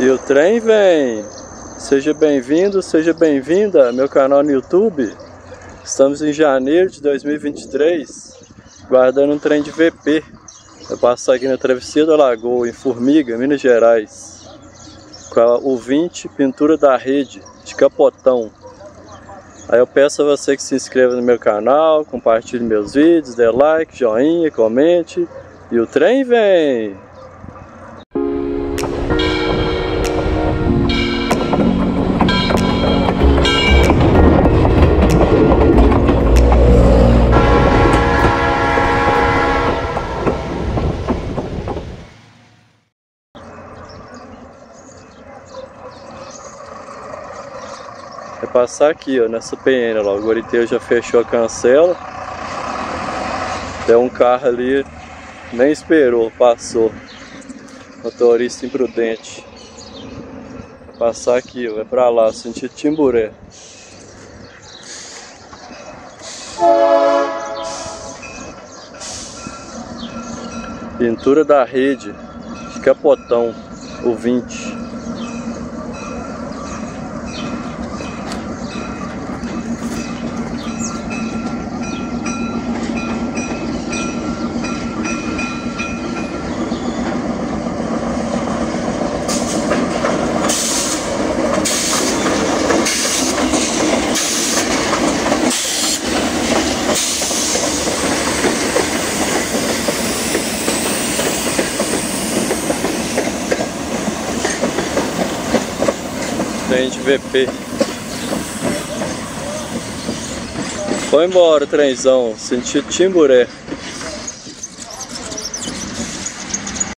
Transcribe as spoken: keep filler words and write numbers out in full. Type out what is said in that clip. E o trem vem. Seja bem-vindo, seja bem-vinda ao meu canal no YouTube. Estamos em janeiro de dois mil e vinte e três, guardando um trem de V P. Eu passo aqui na travessia da Lagoa, em Formiga, Minas Gerais, com a U vinte, pintura da rede, de capotão. Aí eu peço a você que se inscreva no meu canal, compartilhe meus vídeos, dê like, joinha, comente. E o trem vem! É passar aqui, ó, nessa P N, ó, o guariteiro já fechou a cancela. Tem um carro ali, nem esperou, passou. Motorista imprudente. É passar aqui, ó, é pra lá, sentido Timburé. Pintura da rede, de capotão, U vinte. Trem de V P. Foi embora, trenzão, sentido Timburé.